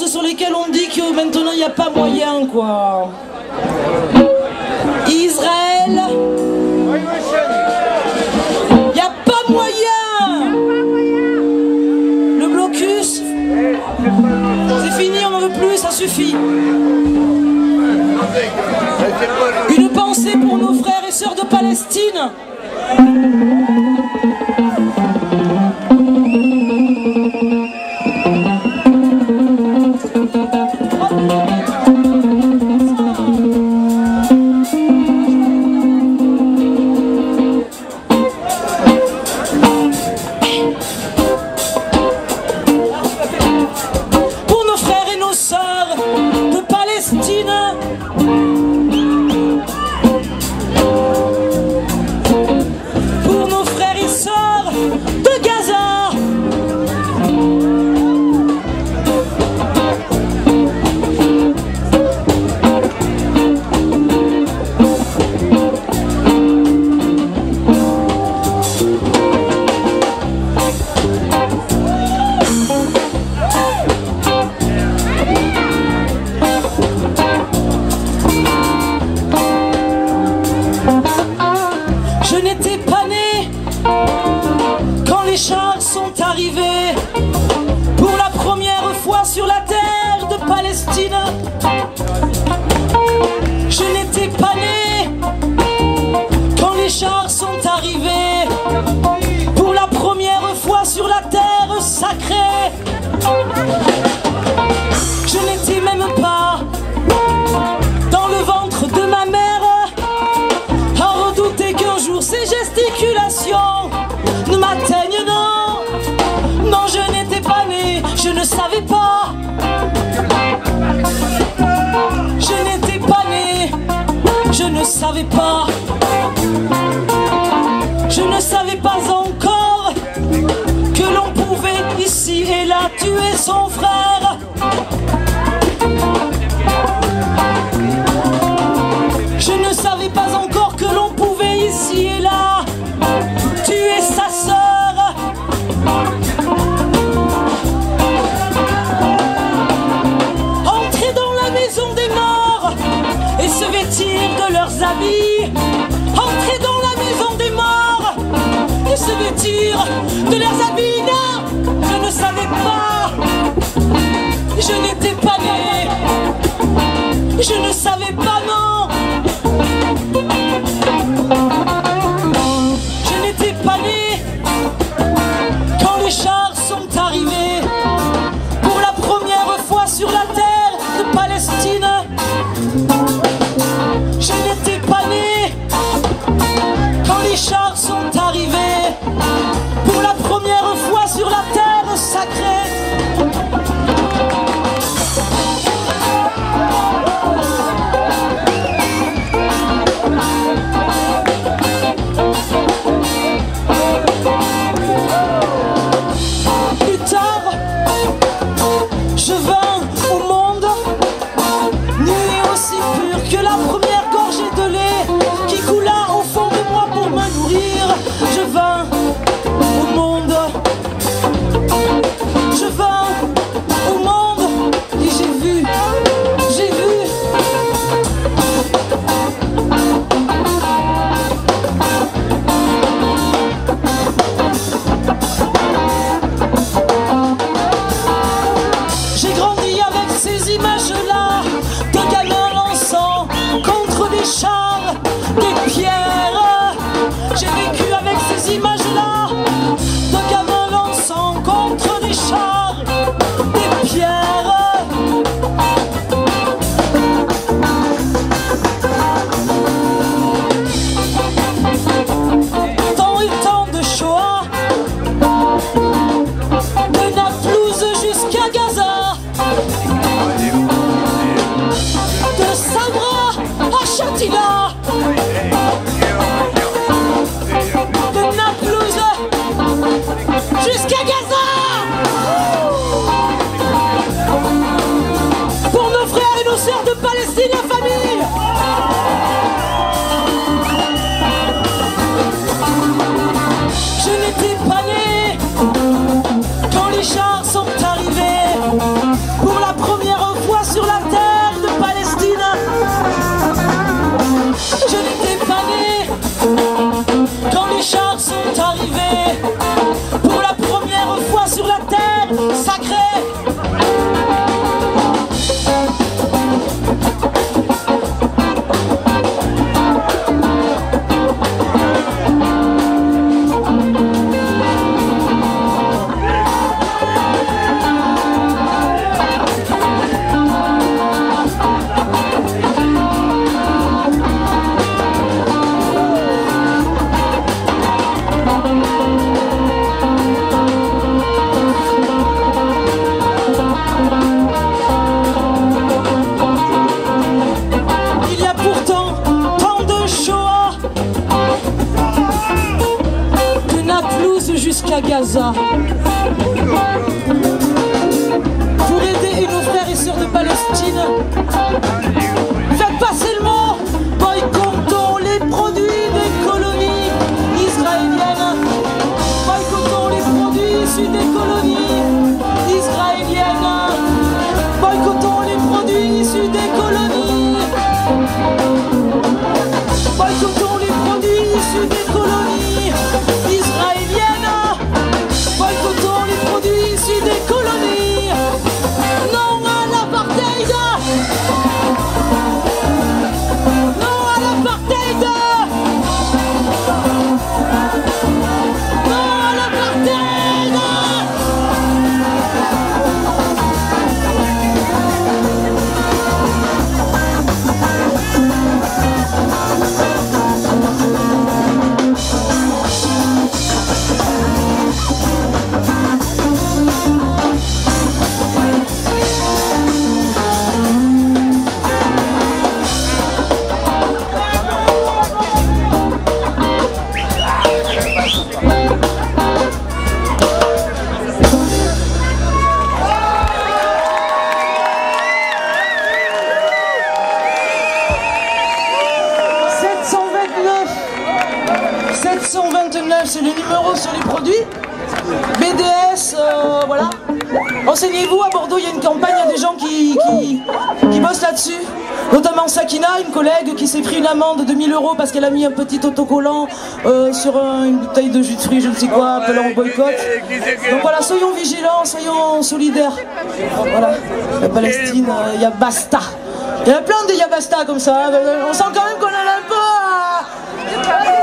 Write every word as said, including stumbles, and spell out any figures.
choses sur lesquelles on dit que maintenant il n'y a pas moyen, quoi. Israël, il n'y a pas moyen. Le blocus, c'est fini, on n'en veut plus, ça suffit. Une pensée pour nos frères et sœurs de Palestine. Je jusqu'à Gaza pour aider nos frères et sœurs de Palestine. Faites passer le mot, boycottons les produits des colonies israéliennes, boycottons les produits issus des colonies israéliennes, boycottons les produits issus des colonies, boycottons les produits issus des colonies israéliennes, boycottons les produits issus des colonies. Non à l'apartheid, non à l'apartheid, non à l'apartheid. sept cent vingt-neuf, c'est le numéro sur les produits B D S, euh, voilà. Renseignez-vous, à Bordeaux, il y a une campagne, il y a des gens qui, qui, qui bossent là-dessus. Notamment Sakina, une collègue qui s'est pris une amende de mille euros parce qu'elle a mis un petit autocollant euh, sur un, une bouteille de jus de fruits, je ne sais quoi, appelant au boycott. Donc voilà, soyons vigilants, soyons solidaires. Voilà, la Palestine, il euh, y a basta. Il y a plein de y a basta comme ça, hein. On sent quand même qu'on a l'impôt à...